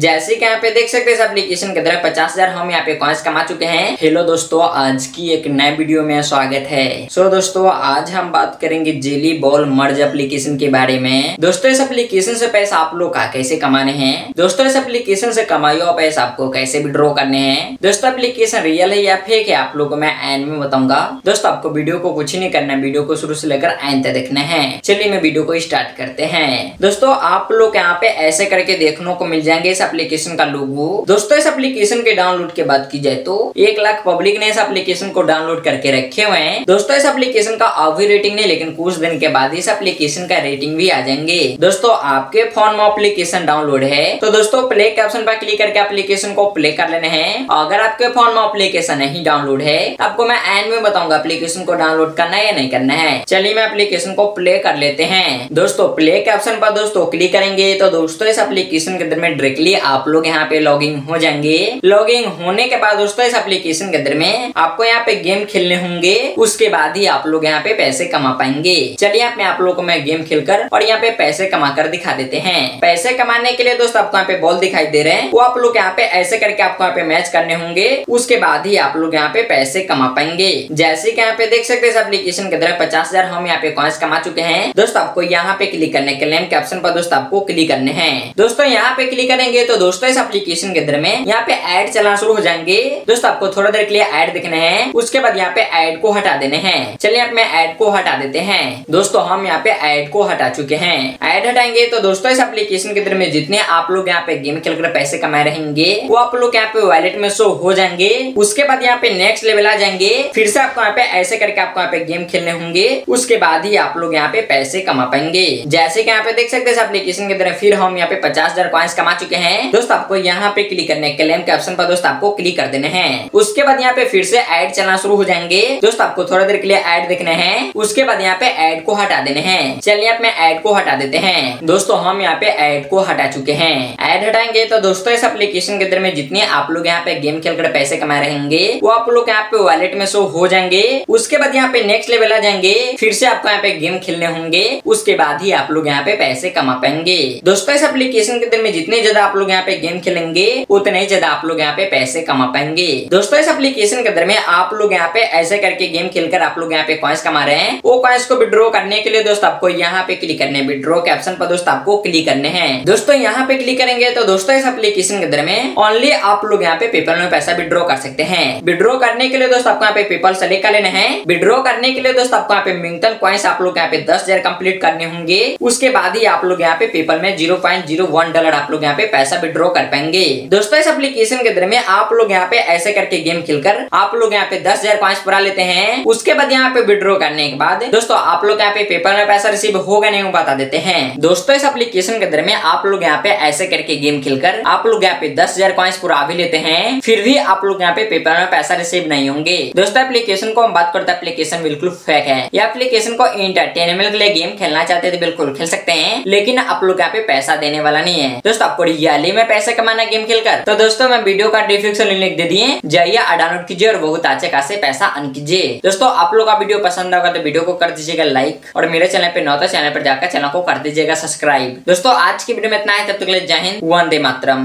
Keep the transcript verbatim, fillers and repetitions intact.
जैसे कि यहाँ पे देख सकते हैं इस एप्लीकेशन के तरह पचास हजार हम यहाँ पे कॉइंस कमा चुके हैं। हेलो दोस्तों, आज की एक नए वीडियो में स्वागत है। सो so दोस्तों, आज हम बात करेंगे जेली बॉल मर्ज एप्लीकेशन के बारे में। दोस्तों, इस एप्लीकेशन से पैसा आप लोग का कैसे कमाने हैं, दोस्तों इस एप्लीकेशन से कमाई और पैसा आपको कैसे विड्रॉ करने हैं, दोस्तों एप्लीकेशन रियल है या फेक है आप लोग को मैं एंड में बताऊंगा। दोस्तों, आपको वीडियो को कुछ नहीं करना, वीडियो को शुरू से लेकर एंड तक देखना है। चलिए मैं वीडियो को स्टार्ट करते हैं। दोस्तों, आप लोग यहाँ पे ऐसे करके देखने को मिल जाएंगे इस एप्लीकेशन का लोगो। दोस्तों, इस एप्लीकेशन के डाउनलोड के बात की जाए तो एक लाख पब्लिक ने इस एप्लीकेशन को डाउनलोड करके रखे हुए हैं। दोस्तों, इस एप्लीकेशन का अभी रेटिंग नहीं, लेकिन कुछ दिन के बाद इस एप्लीकेशन का रेटिंग भी आ जाएंगे। दोस्तों, आपके फोन में एप्लीकेशन डाउनलोड है तो दोस्तों प्ले के ऑप्शन पर क्लिक करके एप्लीकेशन को प्ले कर लेने हैं। अगर आपके फोन में एप्लीकेशन नहीं डाउनलोड है, आपको मैं एंड में बताऊंगा एप्लीकेशन को डाउनलोड करना है या नहीं करना है। चलिए मैं एप्लीकेशन को प्ले कर लेते हैं। दोस्तों, प्ले के ऑप्शन पर दोस्तों क्लिक करेंगे तो दोस्तों इस एप्लीकेशन के अंदर में डायरेक्टली आप लोग यहाँ पे लॉगिंग हो जाएंगे। लॉगिंग होने के बाद दोस्तों इस एप्लीकेशन के अंदर में आपको यहाँ पे गेम खेलने होंगे, उसके बाद ही आप लोग यहाँ पे पैसे कमा पाएंगे। चलिए आप, आप लोगों को मैं गेम खेलकर और यहाँ पे पैसे कमा कर दिखा देते हैं। पैसे कमाने के लिए दोस्तों आपको यहाँ पे बॉल दिखाई दे रहे हैं, वो आप लोग यहाँ पे ऐसे करके आपको यहाँ पे मैच करने होंगे, उसके बाद ही आप लोग यहाँ पे पैसे कमा पाएंगे। जैसे की यहाँ पे देख सकते हैं इस एप्लीकेशन के अंदर पचास हजार हम यहाँ पे कॉइंस कमा चुके हैं। दोस्तों, आपको यहाँ पे क्लिक करने के नेम के ऑप्शन पर दोस्तों आपको क्लिक करने हैं। दोस्तों, यहाँ पे क्लिक करेंगे तो दोस्तों इस एप्लीकेशन के अंदर में यहाँ पे ऐड चलना शुरू हो जाएंगे। दोस्तों, आपको थोड़ा देर के लिए ऐड दिखने हैं, उसके बाद यहाँ पे ऐड को हटा देने हैं। चलिए आप मैं ऐड को हटा देते हैं। दोस्तों, हम यहाँ पे ऐड को हटा चुके हैं। ऐड हटाएंगे तो दोस्तों इस एप्लीकेशन के अंदर में जितने आप लोग यहाँ पे गेम खेलकर पैसे कमाए रहेंगे वो आप लोग यहाँ पे वॉलेट में शो हो जाएंगे। उसके बाद यहाँ पे नेक्स्ट लेवल आ जाएंगे। फिर से आपको यहाँ पे ऐसे करके आपको यहाँ पे गेम खेलने होंगे, उसके बाद ही आप लोग यहाँ पे पैसे कमा पाएंगे। जैसे की यहाँ पे देख सकते हैं इस एप्लीकेशन के अंदर फिर हम यहाँ पे पचास हजार कॉइंस कमा चुके हैं। दोस्तों, आपको यहाँ पे क्लिक करने क्लेम के ऑप्शन पर दोस्तों आपको क्लिक कर देने हैं। उसके बाद यहाँ पे फिर से ऐड चलना शुरू हो जाएंगे। दोस्तों, आपको थोड़ा देर के लिए ऐड देखने हैं, उसके बाद यहाँ पे ऐड को हटा देने हैं। चलिए आप मैं ऐड को हटा देते हैं। दोस्तों, हम यहाँ पे ऐड को हटा चुके हैं। ऐड हटाएंगे तो दोस्तों इस एप्लीकेशन के अंदर में जितने आप लोग यहाँ पे गेम खेलकर पैसे कमा रहेंगे वो आप लोग यहाँ पे वॉलेट में शो हो जाएंगे। उसके बाद यहाँ पे नेक्स्ट लेवल आ जाएंगे। फिर से आपको यहाँ पे गेम खेलने होंगे, उसके बाद ही आप लोग यहाँ पे पैसे कमा पाएंगे। दोस्तों, इस एप्लीकेशन के अंदर में जितने ज्यादा आप लोग यहाँ पे गेम खेलेंगे उतने ही ज्यादा आप लोग यहाँ पे पैसे कमा पाएंगे। दोस्तों, इस एप्लीकेशन के अंदर में आप लोग यहाँ पे ऐसे करके गेम खेलकर आप लोग यहाँ पे कॉइंस कमा रहे हैं। वो कॉइंस को विड्रॉ करने के लिए दोस्तों आपको यहाँ पे क्लिक करने विड्रॉ के ऑप्शन पर दोस्तों आपको क्लिक करने हैं। दोस्तों, यहाँ पे क्लिक करेंगे तो दोस्तों इस एप्लीकेशन के अंदर में ओनली आप लोग यहाँ पे पेपल में पैसा विड्रॉ कर सकते हैं। विड्रॉ करने के लिए दोस्तों आपको यहाँ पे पेपल सेलेक्ट कर लेना है। विड्रॉ करने के लिए दोस्तों आपको यहाँ पे मिंगटन कॉइंस आप लोग यहाँ पे दस हजार कम्प्लीट करने होंगे, उसके बाद ही आप लोग यहाँ पे पेपल में zero point zero one dollar आप लोग यहाँ पे पैसा विड्रॉ कर पाएंगे। दोस्तों, इस एप्लीकेशन के अंदर में आप लोग यहाँ पे ऐसे करके गेम खेलकर आप लोग यहाँ पे दस हजार कॉइंस पुरा लेते हैं। उसके बाद यहाँ पे विड्रॉ करने के बाद दोस्तों आप लोग यहाँ पे पेपल में पैसा रिसीव होगा नहीं बता देते हैं। दोस्तों, इस एप्लीकेशन के अंदर में आप लोग यहाँ पे ऐसे करके गेम खेलकर आप लोग यहाँ पे दस हजार कॉइंस पुरा भी लेते हैं, फिर भी आप लोग यहाँ पे पेपल में पैसा रिसीव नहीं होंगे। दोस्तों, एप्लीकेशन को हम बात करते हैं, एप्लीकेशन बिल्कुल फेक है। ये एप्लीकेशन को एंटरटेनमेंट के लिए गेम खेलना चाहते थे बिल्कुल खेल सकते हैं, लेकिन आप लोग यहाँ पे पैसा देने वाला नहीं है। दोस्तों, आपको रियली में पैसा कमाना गेम खेलकर तो दोस्तों मैं वीडियो का डिस्क्रिप्शन लिंक दे दिए, जाइए डाउनलोड कीजिए और बहुत अच्छे खासे पैसा अर्न कीजिए। दोस्तों, आप लोग का वीडियो पसंद होगा तो वीडियो को कर दीजिएगा लाइक और मेरे चैनल पे नौ तो चैनल पर जाकर चैनल को कर दीजिएगा सब्सक्राइब। दोस्तों, आज की वीडियो में इतना है, तब तक के लिए जय हिंद, वंदे मातरम।